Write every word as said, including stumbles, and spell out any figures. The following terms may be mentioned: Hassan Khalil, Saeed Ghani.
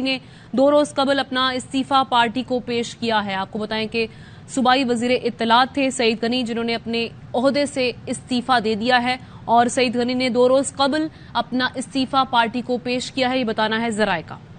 ने दो रोज कबल अपना इस्तीफा पार्टी को पेश किया है। आपको बताएं कि सूबाई वजीर इत्तलात थे सईद गनी, जिन्होंने अपने ओहदे से इस्तीफा दे दिया है और सईद गनी ने दो रोज कबल अपना इस्तीफा पार्टी को पेश किया है, ये बताना है जराए का।